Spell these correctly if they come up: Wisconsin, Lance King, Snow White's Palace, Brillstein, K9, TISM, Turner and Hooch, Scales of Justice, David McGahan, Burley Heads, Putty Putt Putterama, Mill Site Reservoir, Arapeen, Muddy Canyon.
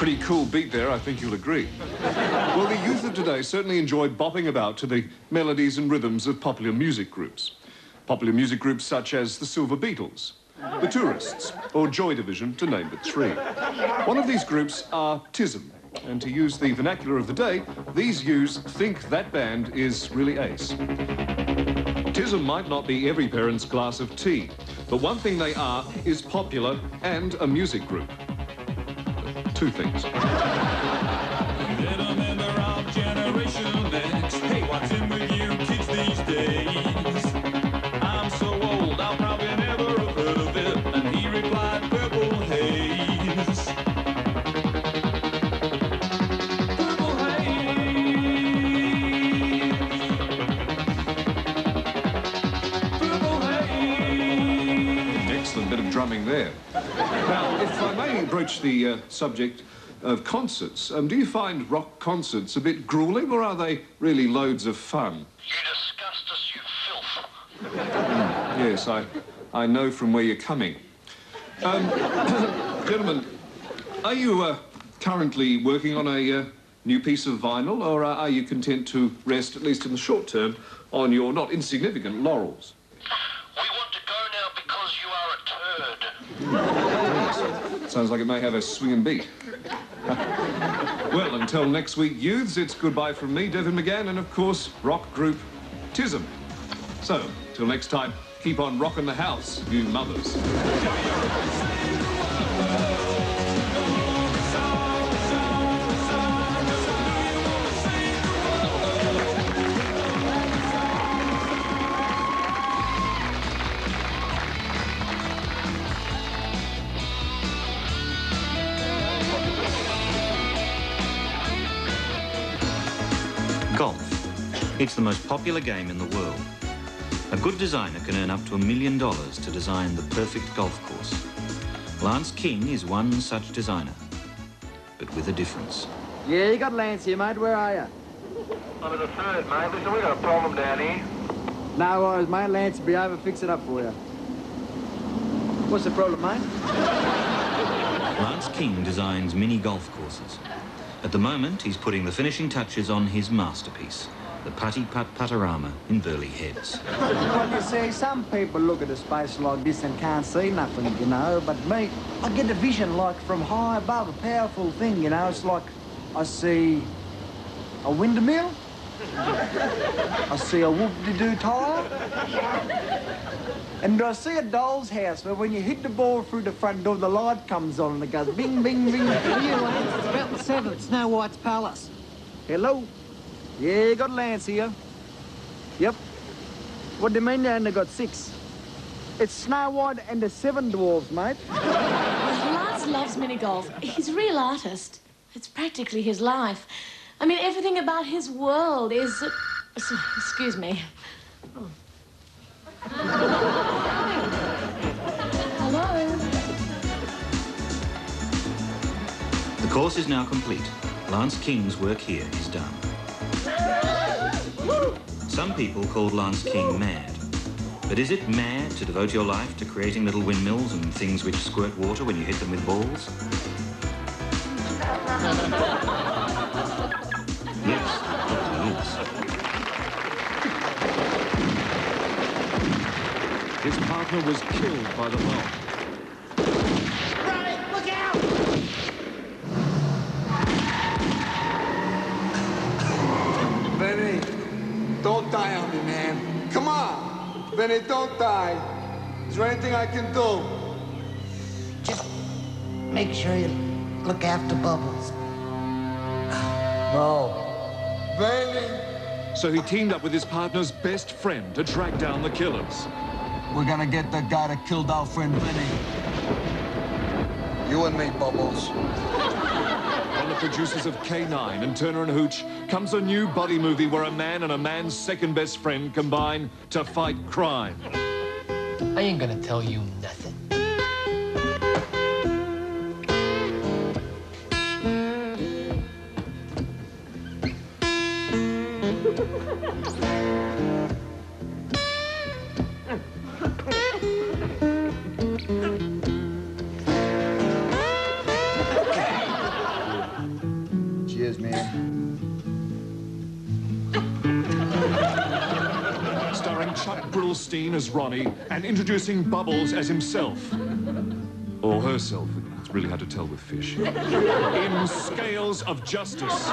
pretty cool beat there, I think you'll agree. Well, the youth of today certainly enjoy bopping about to the melodies and rhythms of popular music groups. Popular music groups such as the Silver Beatles, the Tourists, or Joy Division, to name but three. One of these groups are TISM, and to use the vernacular of the day, these youths think that band is really ace. TISM might not be every parent's glass of tea, but one thing they are is popular and a music group. Two things. There. Now, if I may broach the subject of concerts, do you find rock concerts a bit gruelling, or are they really loads of fun? You disgust us, you filth. Yes, I know from where you're coming. Gentlemen, are you currently working on a new piece of vinyl, or are you content to rest, at least in the short term, on your not insignificant laurels? Sounds like it may have a swing and beat. Well, until next week, youths, it's goodbye from me, David McGahan, and of course, rock group TISM. So, till next time, keep on rocking the house, you mothers. It's the most popular game in the world. A good designer can earn up to $1 million to design the perfect golf course. Lance King is one such designer, but with a difference. Yeah, you got Lance here, mate. Where are you? I'm in the third, mate. Listen, we got a problem down here. No worries, mate. Lance will be over. Fix it up for you. What's the problem, mate? Lance King designs mini golf courses. At the moment, he's putting the finishing touches on his masterpiece, the Putty Putt Putterama in Burley Heads. Well, you see, some people look at a space like this and can't see nothing, you know, but me, I get a vision, like, from high above, a powerful thing, you know. It's like I see a windmill, I see a whoop-de-doo tire, and I see a doll's house where when you hit the ball through the front door, the light comes on and it goes bing, bing, bing. Here, Lance, it's about the seventh, Snow White's Palace. Hello? Yeah, you got Lance here. Yep. What do you mean they only got six? It's Snow White and the Seven Dwarves, mate. Well, Lance loves mini-golf. He's a real artist. It's practically his life. I mean, everything about his world is... Excuse me. Oh. Hello? The course is now complete. Lance King's work here is done. Some people called Lance King mad. But is it mad to devote your life to creating little windmills and things which squirt water when you hit them with balls? Yes, it is. His partner was killed by the mob. Don't die on me, man. Come on. Benny, don't die. Is there anything I can do? Just make sure you look after Bubbles. No. Benny. So he teamed up with his partner's best friend to track down the killers. We're gonna get the guy that killed our friend Benny. You and me, Bubbles. The producers of K9 and Turner and Hooch comes a new buddy movie where a man and a man's second best friend combine to fight crime. I ain't gonna tell you nothing. Cut Brillstein as Ronnie and introducing Bubbles as himself. Or herself. It's really hard to tell with fish. In Scales of Justice.